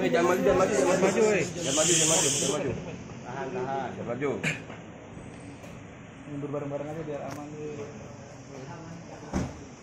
Jangan maju. Tahan. Jangan maju. Mundur bareng-bareng aja biar aman nih.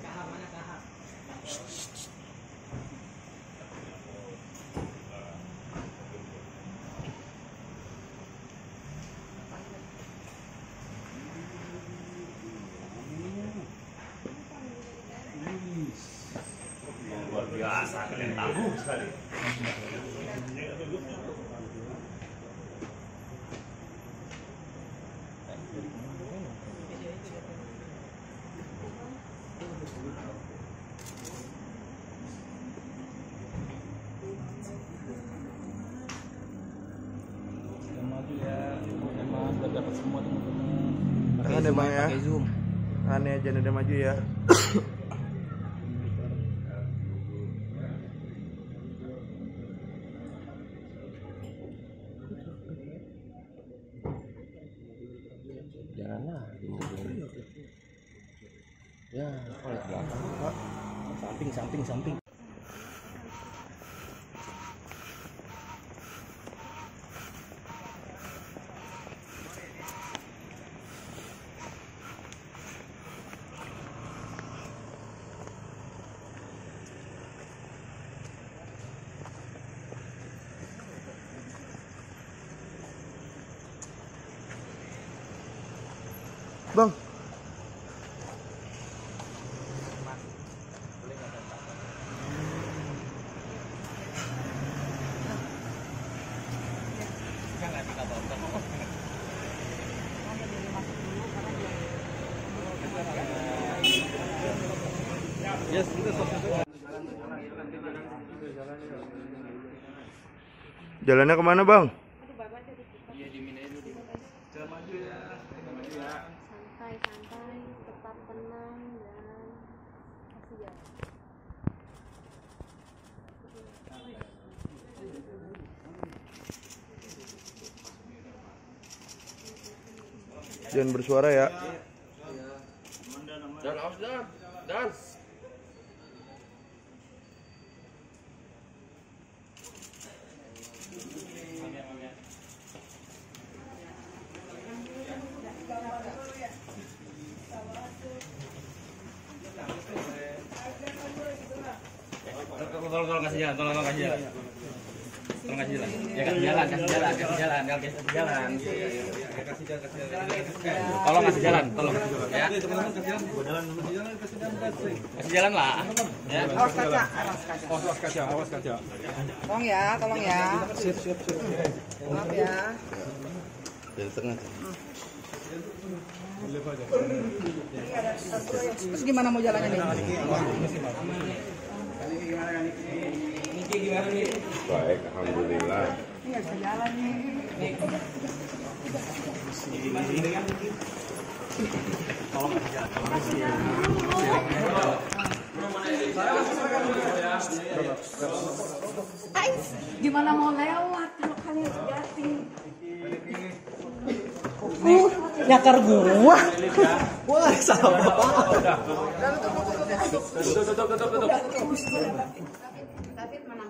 Kahar mana? Biasa kalian tangguh sekali. Ada bang ya, aneh aja ada maju ya. Jangan lah, ya kalau belakang pak, samping. Bang. Yes, jalannya kemana, Bang? Santai, tetap tenang dan kasih jalan. Jangan bersuara ya. Dan. Tolong kasih jalan. Ya kasih jalan. Tolong ya. Kasih jalan lah. Ya. Awas kaca. Tolong ya. Siap. Maaf ya. Dari tengah. Terus gimana mau jalannya nih? Baik, alhamdulillah. Ini bisa jalan nih. Gimana mau lewat kalau kalian jati? Nyakar gua. Wah, salah bapak.